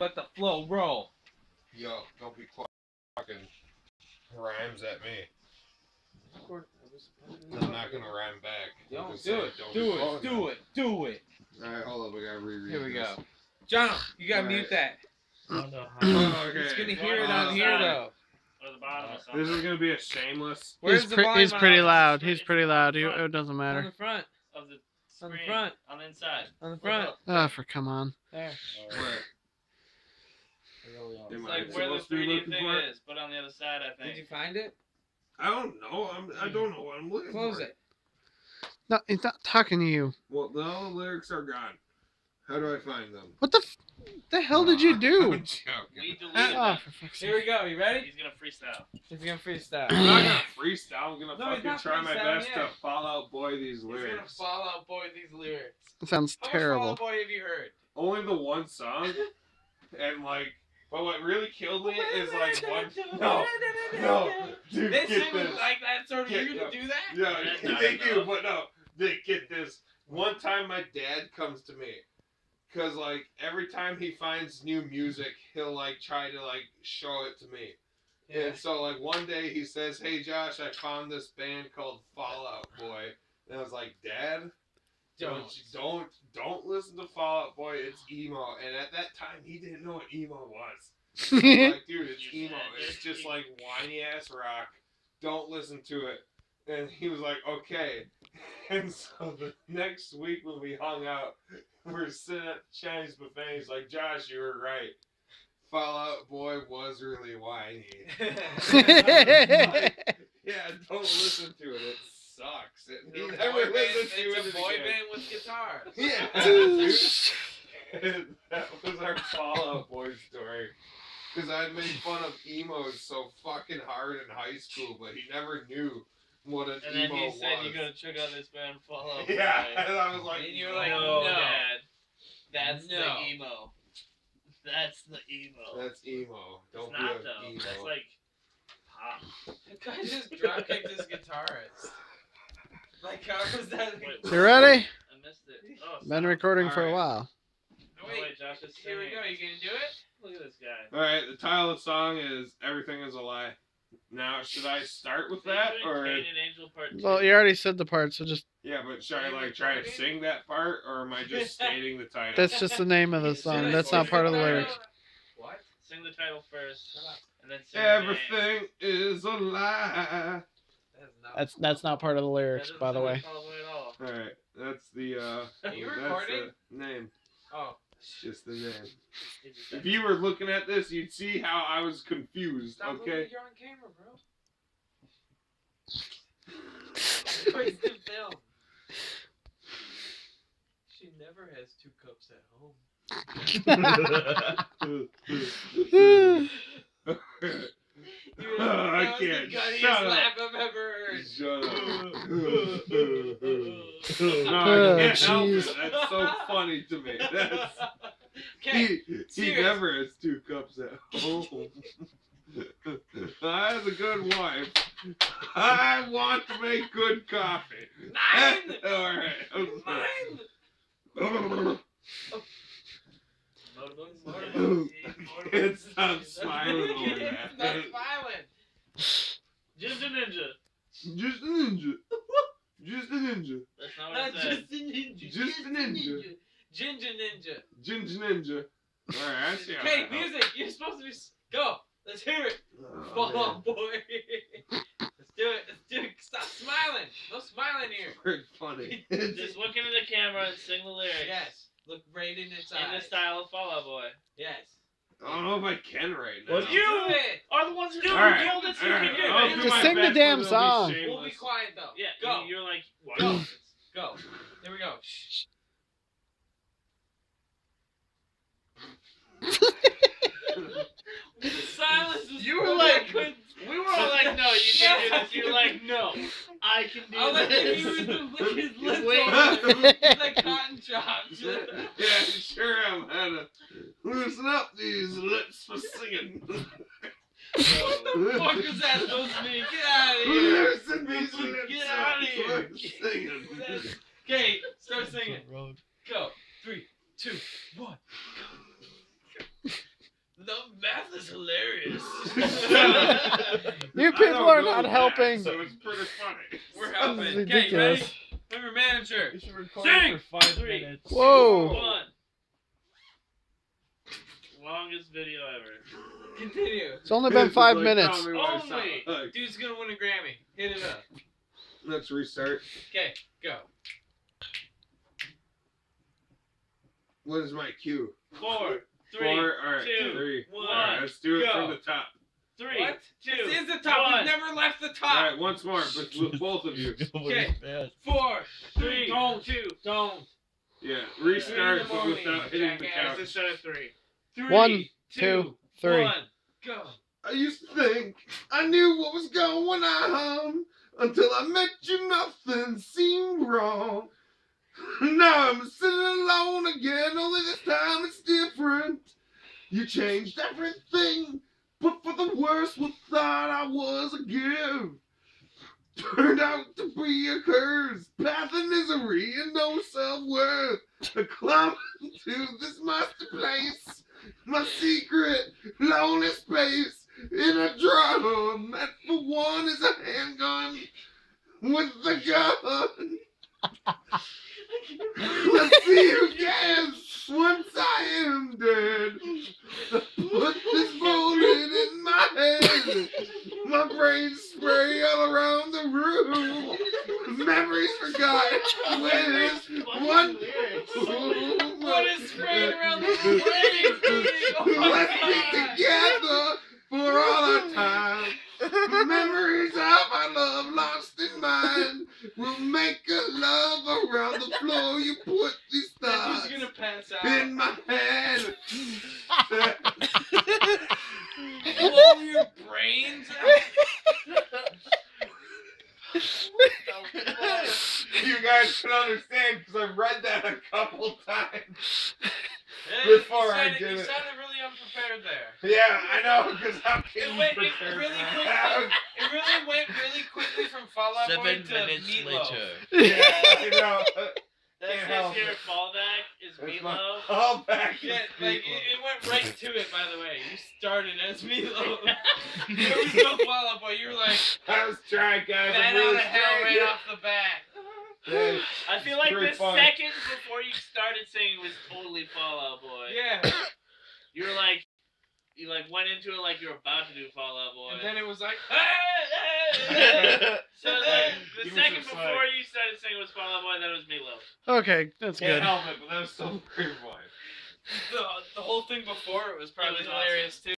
Let the flow roll. Yo, don't be fucking rhymes at me. I'm not gonna rhyme back. Don't do it. Do it. All right, hold up. We gotta reread. Here we go. John, you gotta mute that. Oh, no. Okay. It's gonna hear it on here though. This is gonna be a shameless. He's pretty loud. He's pretty loud. It doesn't matter. On the front of the screen. On the front. On the inside. On the front. Oh, for come on. There. It's like where the 3D thing is, but on the other side, I think. Did you find it? I don't know. I don't know what I'm looking for. Close it. No, it's not talking to you. Well, all the lyrics are gone. How do I find them? What the hell did you do? I'm joking. Here we go. You ready? He's gonna freestyle. He's gonna freestyle. I'm not gonna freestyle. I'm gonna fucking try my best to Fall Out Boy these lyrics. He's gonna Fall Out Boy these lyrics. That sounds terrible. How much Fall Out Boy have you heard? Only the one song, and like. But what really killed me is like one. No, dude, this get this. Like that sort of you to do that? Yeah, no, they do, but no, they get this. One time, my dad comes to me, cause like every time he finds new music, he'll like try to like show it to me. Yeah. And so like one day he says, "Hey Josh, I found this band called Fall Out Boy," and I was like, "Dad, don't listen to Fall Out Boy. It's emo." And at that time, he didn't know what emo was. So like, dude, it's emo. It's just like whiny ass rock. Don't listen to it. And he was like, okay. And so the next week when we hung out, we're sitting at the Chinese buffet. And he's like, Josh, you were right. Fall Out Boy was really whiny. Like, yeah, don't listen to it. It's sucks. It's a boy band with guitar. Yeah. That was our Fall Out Boy story. Because I made fun of emos so fucking hard in high school, but he never knew what an emo was. And then he said, you're going to check out this band, Fall Out Boy. Yeah, and I was like, and you were like, no, Dad. That's the emo. That's the emo. That's emo. Don't be an emo. That's like pop. The guy just dropkicked his guitarist. Like, how was that? Wait, you ready? I missed it. Oh, been recording for a while. No, wait, Josh, here we go. You gonna do it? Look at this guy. All right, the title of the song is "Everything Is a Lie." Now, should I start with that, or? Cain and Angel Part 2? Well, you already said the part, so just. Yeah, but should I like try to sing that part, or am I just stating the title? That's just the name of the song. That's not part of the lyrics. What? Sing the title first, and then sing. Everything is a lie. That's not part of the lyrics, by the way. Alright, that's the Are you recording? The name. Oh. It's just the name. If you were looking at this, you'd see how I was confused, stop okay? You're on camera, bro. Wasted film. She never has 2 cups at home. I can't. Shut up. No, I can't help it. That's so funny to me. That's, he never has 2 cups at home. I have a good wife. I want to make good coffee. Mine! Alright. Mine! It's not smiling over that. It's not smiling. Just a ninja. Just a ninja. Just a ninja. That's not what I said. Just a ninja. Just a ninja. Ginger ninja. Ginger ninja. Alright, I see how that helps. Hey, music, you're supposed to be... Go. Let's hear it. Fall Out Boy. Let's do it. Let's do it. Stop smiling. No smiling here. It's funny. Just look into the camera and sing the lyrics. Yes. Look right in its eyes. In the style of Fall Out Boy. Yes. I don't know if I can right now. Well, you are the ones who know that you can do it. Just sing the damn song. We'll be quiet though. Yeah, go. You're like, what? Go. There we go. Silence was you were like, we were all like, no, you can't do this. You were like, no, I can do this. I was like, he was his lips over. He's like cotton chops. Yeah, sure I'm gonna loosen up these lips for singing. What the fuck is that supposed to mean? Get out of here. Loosen these lips. Get out of here. Singing. Okay, start singing. Go. 3, 2, 1, go. is hilarious. You people are not helping. So it's pretty funny. We're helping. Okay, you ready? I'm your manager. You should record it for 5 minutes. Whoa. 1. Longest video ever. Continue. It's only been 5 minutes. Only. Dude's gonna win a Grammy. Hit it up. Let's restart. Okay, go. What is my cue? 4, 3, 2, 1. All right, let's do it from the top. 3, 2, 1. This is the top. We've never left the top. All right, once more, with both of you. Okay. 4, 3, don't. Yeah, restart without hitting the couch. Let's shut at 3. 1, 2, 3. 1, go. I used to think I knew what was going on until I met you. Nothing seemed wrong. Now I'm sitting alone again, only this time it's different. You changed everything, but for the worse, what thought I was a gift turned out to be a curse. Path of misery and no self-worth. I climbed to this monster place, my secret, lonely space, in a drum that for one is a handgun with the gun. Let's see who gets once I am dead. Put this bullet in my head. My brain spray all around the room. Memories forgotten. What is spraying around the room? Let's be together for all our time. Memories of our love lost in mine will make a love around the floor. You put these thoughts in my head. Blow your brains out. You guys can understand because I've read that a couple times. You sounded really unprepared there. Yeah, I know, because I'm kidding. It really went really quickly from Fall Out Boy to Meatloaf. Yeah, you know. That's your fallback is Meatloaf. Fallback is Meatloaf. It went right to it, by the way. You started as Meatloaf. There was no Fall Out Boy. You were like, I was trying, guys. That out of hell right off the bat. I feel like the seconds before you started singing was totally Fall Out Boy. Yeah. You were like, you like went into it like you were about to do Fall Out Boy. And then it was like, so the second before you started singing was Fall Out Boy, then it was Meatloaf. Okay, that's good. Can't help it, but that was so pretty. The whole thing before it was probably hilarious too.